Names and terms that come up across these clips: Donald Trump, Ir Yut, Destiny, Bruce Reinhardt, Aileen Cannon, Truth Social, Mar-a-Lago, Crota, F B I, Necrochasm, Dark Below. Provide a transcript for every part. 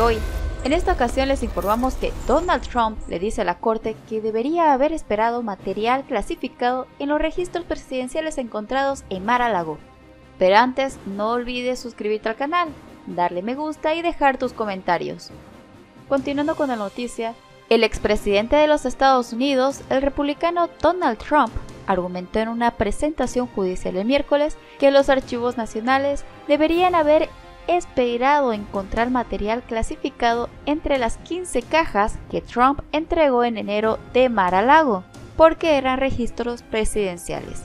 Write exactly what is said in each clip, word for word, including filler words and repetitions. de hoy. En esta ocasión les informamos que Donald Trump le dice a la corte que debería haber esperado material clasificado en los registros presidenciales encontrados en Mar-a-Lago. Pero antes, no olvides suscribirte al canal, darle me gusta y dejar tus comentarios. Continuando con la noticia, el expresidente de los Estados Unidos, el republicano Donald Trump, argumentó en una presentación judicial el miércoles que los archivos nacionales deberían haber esperado encontrar material clasificado entre las quince cajas que Trump entregó en enero de Mar-a-Lago, porque eran registros presidenciales.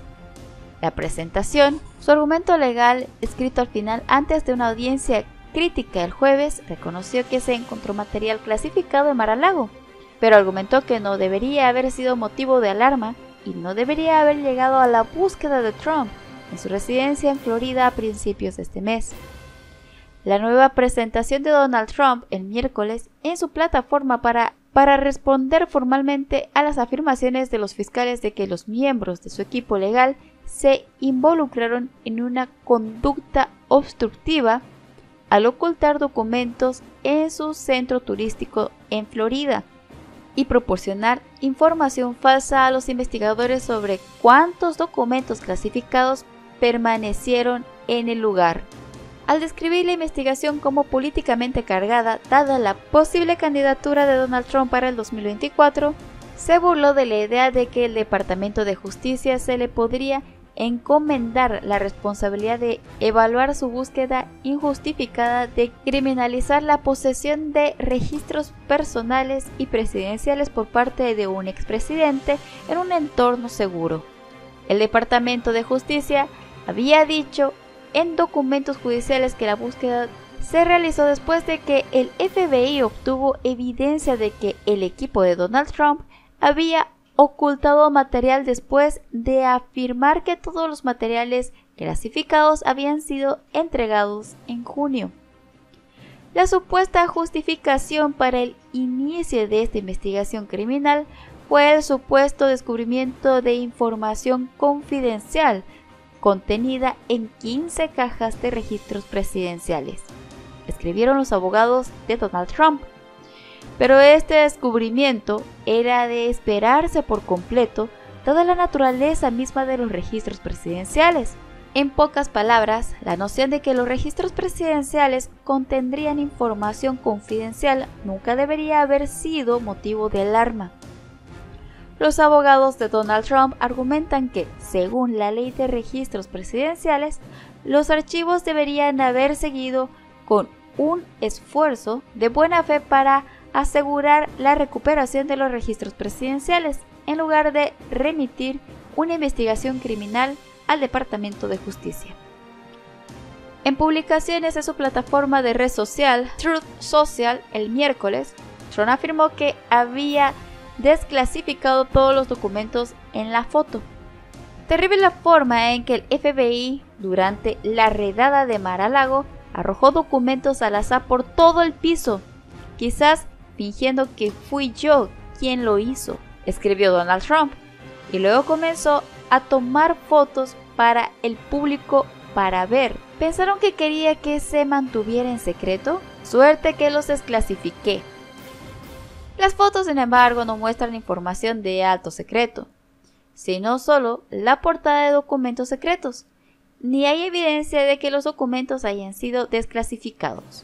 La presentación, su argumento legal, escrito al final antes de una audiencia crítica el jueves, reconoció que se encontró material clasificado en Mar-a-Lago, pero argumentó que no debería haber sido motivo de alarma y no debería haber llegado a la búsqueda de Trump en su residencia en Florida a principios de este mes. La nueva presentación de Donald Trump el miércoles en su plataforma para, para responder formalmente a las afirmaciones de los fiscales de que los miembros de su equipo legal se involucraron en una conducta obstructiva al ocultar documentos en su centro turístico en Florida y proporcionar información falsa a los investigadores sobre cuántos documentos clasificados permanecieron en el lugar. Al describir la investigación como políticamente cargada, dada la posible candidatura de Donald Trump para el dos mil veinticuatro, se burló de la idea de que el Departamento de Justicia se le podría encomendar la responsabilidad de evaluar su búsqueda injustificada de criminalizar la posesión de registros personales y presidenciales por parte de un expresidente en un entorno seguro. El Departamento de Justicia había dicho en documentos judiciales que la búsqueda se realizó después de que el F B I obtuvo evidencia de que el equipo de Donald Trump había ocultado material después de afirmar que todos los materiales clasificados habían sido entregados en junio. La supuesta justificación para el inicio de esta investigación criminal fue el supuesto descubrimiento de información confidencial contenida en quince cajas de registros presidenciales, escribieron los abogados de Donald Trump. Pero este descubrimiento era de esperarse por completo, dada la naturaleza misma de los registros presidenciales. En pocas palabras, la noción de que los registros presidenciales contendrían información confidencial nunca debería haber sido motivo de alarma. Los abogados de Donald Trump argumentan que, según la ley de registros presidenciales, los archivos deberían haber seguido con un esfuerzo de buena fe para asegurar la recuperación de los registros presidenciales, en lugar de remitir una investigación criminal al Departamento de Justicia. En publicaciones de su plataforma de red social, Truth Social, el miércoles, Trump afirmó que había desclasificado todos los documentos en la foto. Terrible la forma en que el F B I, durante la redada de Mar-a-Lago, arrojó documentos al azar por todo el piso, quizás fingiendo que fui yo quien lo hizo, escribió Donald Trump, y luego comenzó a tomar fotos para el público para ver. ¿Pensaron que quería que se mantuviera en secreto? Suerte que los desclasifiqué. Las fotos, sin embargo, no muestran información de alto secreto, sino solo la portada de documentos secretos, ni hay evidencia de que los documentos hayan sido desclasificados.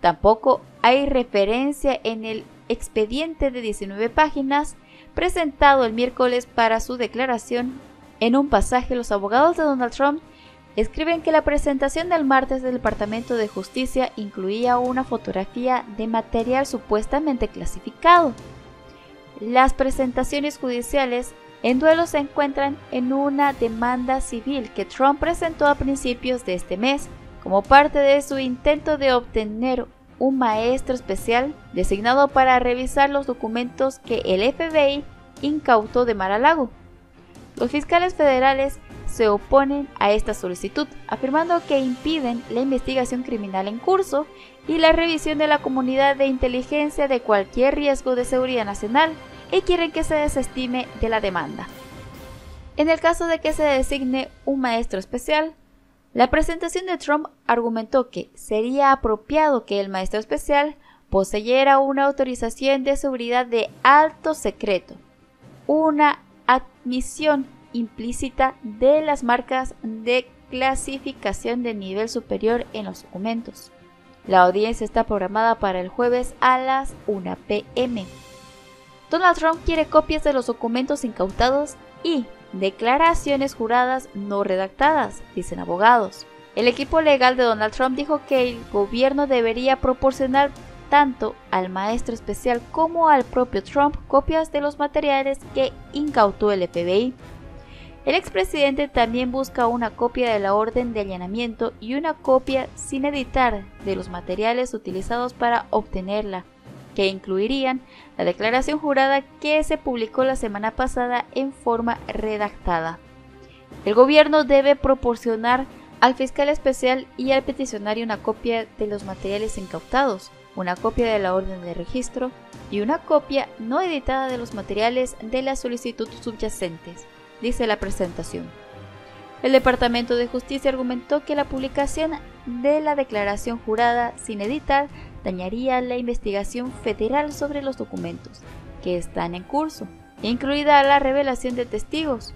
Tampoco hay referencia en el expediente de diecinueve páginas presentado el miércoles para su declaración. En un pasaje, los abogados de Donald Trump escriben que la presentación del martes del Departamento de Justicia incluía una fotografía de material supuestamente clasificado. Las presentaciones judiciales en duelo se encuentran en una demanda civil que Trump presentó a principios de este mes como parte de su intento de obtener un maestro especial designado para revisar los documentos que el F B I incautó de Mar-a-Lago. Los fiscales federales se oponen a esta solicitud, afirmando que impiden la investigación criminal en curso y la revisión de la comunidad de inteligencia de cualquier riesgo de seguridad nacional, y quieren que se desestime de la demanda. En el caso de que se designe un maestro especial, La presentación de Trump argumentó que sería apropiado que el maestro especial poseyera una autorización de seguridad de alto secreto, una admisión implícita de las marcas de clasificación de nivel superior en los documentos. La audiencia está programada para el jueves a las una p m Donald Trump quiere copias de los documentos incautados y declaraciones juradas no redactadas, dicen abogados. El equipo legal de Donald Trump dijo que el gobierno debería proporcionar tanto al maestro especial como al propio Trump copias de los materiales que incautó el F B I. El expresidente también busca una copia de la orden de allanamiento y una copia sin editar de los materiales utilizados para obtenerla, que incluirían la declaración jurada que se publicó la semana pasada en forma redactada. El gobierno debe proporcionar al fiscal especial y al peticionario una copia de los materiales incautados, una copia de la orden de registro y una copia no editada de los materiales de la solicitud subyacentes, dice la presentación. El Departamento de Justicia argumentó que la publicación de la declaración jurada sin editar dañaría la investigación federal sobre los documentos que están en curso, incluida la revelación de testigos.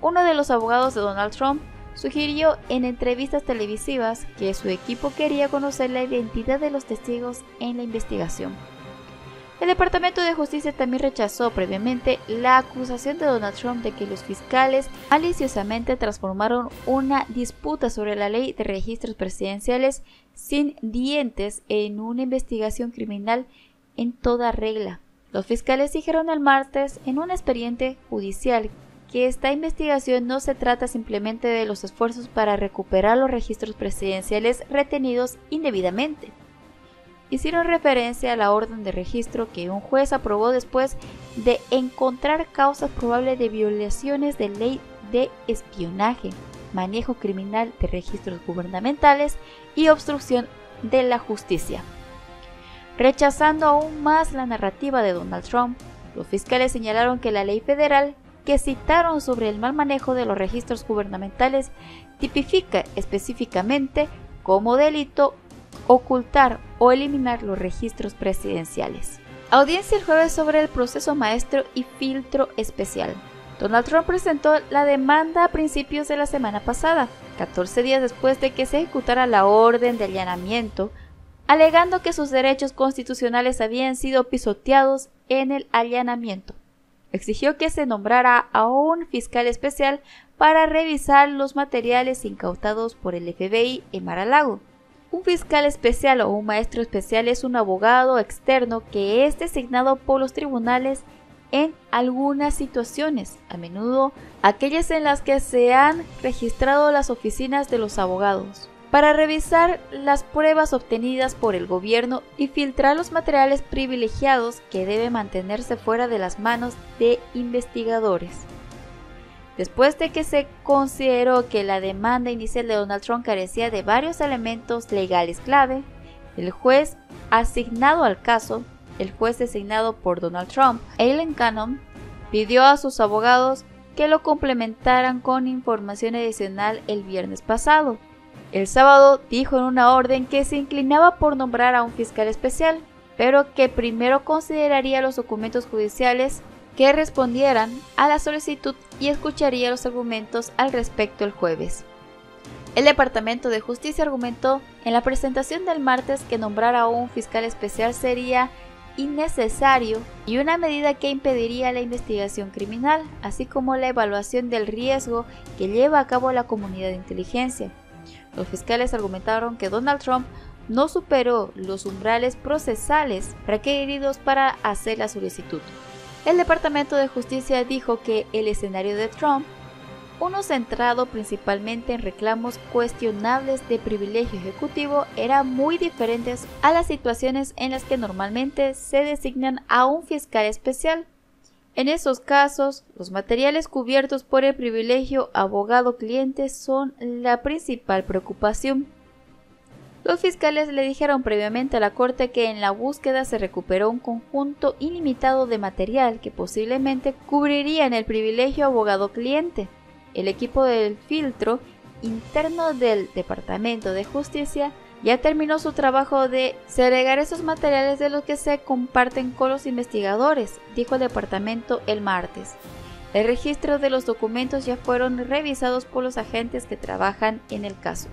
Uno de los abogados de Donald Trump sugirió en entrevistas televisivas que su equipo quería conocer la identidad de los testigos en la investigación. El Departamento de Justicia también rechazó previamente la acusación de Donald Trump de que los fiscales maliciosamente transformaron una disputa sobre la ley de registros presidenciales sin dientes en una investigación criminal en toda regla. Los fiscales dijeron el martes en un expediente judicial que esta investigación no se trata simplemente de los esfuerzos para recuperar los registros presidenciales retenidos indebidamente. Hicieron referencia a la orden de registro que un juez aprobó después de encontrar causas probables de violaciones de ley de espionaje, manejo criminal de registros gubernamentales y obstrucción de la justicia. Rechazando aún más la narrativa de Donald Trump, los fiscales señalaron que la ley federal que citaron sobre el mal manejo de los registros gubernamentales tipifica específicamente como delito ocultar o eliminar los registros presidenciales. Audiencia el jueves sobre el proceso maestro y filtro especial. Donald Trump presentó la demanda a principios de la semana pasada, catorce días después de que se ejecutara la orden de allanamiento, alegando que sus derechos constitucionales habían sido pisoteados en el allanamiento. Exigió que se nombrara a un fiscal especial para revisar los materiales incautados por el F B I en Mar-a-Lago. Un fiscal especial o un maestro especial es un abogado externo que es designado por los tribunales en algunas situaciones, a menudo aquellas en las que se han registrado las oficinas de los abogados, para revisar las pruebas obtenidas por el gobierno y filtrar los materiales privilegiados que deben mantenerse fuera de las manos de investigadores. Después de que se consideró que la demanda inicial de Donald Trump carecía de varios elementos legales clave, el juez asignado al caso, el juez designado por Donald Trump, Aileen Cannon, pidió a sus abogados que lo complementaran con información adicional el viernes pasado. El sábado dijo en una orden que se inclinaba por nombrar a un fiscal especial, pero que primero consideraría los documentos judiciales que respondieran a la solicitud y escucharía los argumentos al respecto el jueves. El Departamento de Justicia argumentó en la presentación del martes que nombrar a un fiscal especial sería innecesario y una medida que impediría la investigación criminal, así como la evaluación del riesgo que lleva a cabo la comunidad de inteligencia. Los fiscales argumentaron que Donald Trump no superó los umbrales procesales requeridos para hacer la solicitud. El Departamento de Justicia dijo que el escenario de Trump, uno centrado principalmente en reclamos cuestionables de privilegio ejecutivo, era muy diferente a las situaciones en las que normalmente se designan a un fiscal especial. En esos casos, los materiales cubiertos por el privilegio abogado-cliente son la principal preocupación. Los fiscales le dijeron previamente a la corte que en la búsqueda se recuperó un conjunto ilimitado de material que posiblemente cubrirían el privilegio abogado-cliente. El equipo del filtro interno del Departamento de Justicia ya terminó su trabajo de segregar esos materiales de los que se comparten con los investigadores, dijo el departamento el martes. El registro de los documentos ya fueron revisados por los agentes que trabajan en el caso.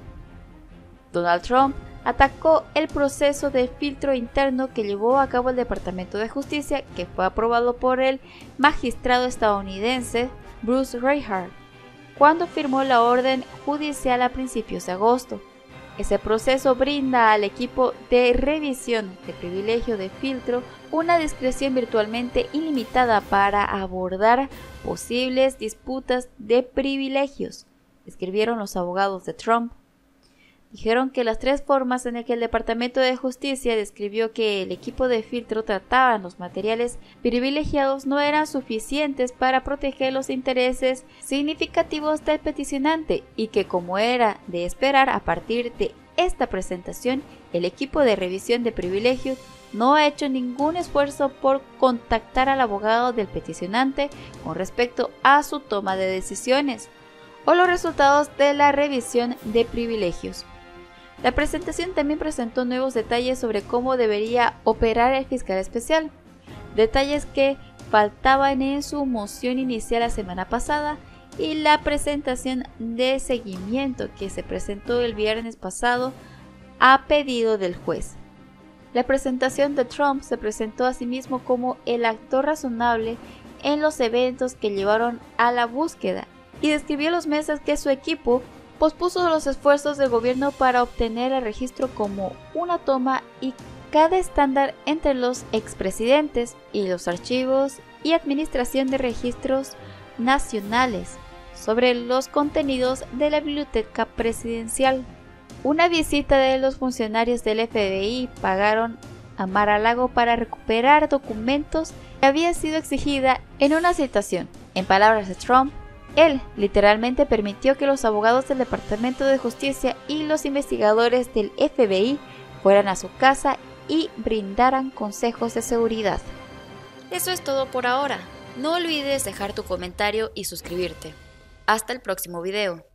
Donald Trump atacó el proceso de filtro interno que llevó a cabo el Departamento de Justicia, que fue aprobado por el magistrado estadounidense Bruce Reinhardt, cuando firmó la orden judicial a principios de agosto. Ese proceso brinda al equipo de revisión de privilegio de filtro una discreción virtualmente ilimitada para abordar posibles disputas de privilegios, escribieron los abogados de Trump. Dijeron que las tres formas en las que el Departamento de Justicia describió que el equipo de filtro trataba los materiales privilegiados no eran suficientes para proteger los intereses significativos del peticionante y que, como era de esperar a partir de esta presentación, el equipo de revisión de privilegios no ha hecho ningún esfuerzo por contactar al abogado del peticionante con respecto a su toma de decisiones o los resultados de la revisión de privilegios. La presentación también presentó nuevos detalles sobre cómo debería operar el fiscal especial, detalles que faltaban en su moción inicial la semana pasada y la presentación de seguimiento que se presentó el viernes pasado a pedido del juez. La presentación de Trump se presentó a sí mismo como el actor razonable en los eventos que llevaron a la búsqueda y describió los meses que su equipo pospuso los esfuerzos del gobierno para obtener el registro como una toma y cada estándar entre los expresidentes y los archivos y administración de registros nacionales sobre los contenidos de la biblioteca presidencial. Una visita de los funcionarios del F B I pagaron a Mar-a-Lago para recuperar documentos que había sido exigida en una citación. En palabras de Trump, él literalmente permitió que los abogados del Departamento de Justicia y los investigadores del F B I fueran a su casa y brindaran consejos de seguridad. Eso es todo por ahora. No olvides dejar tu comentario y suscribirte. Hasta el próximo video.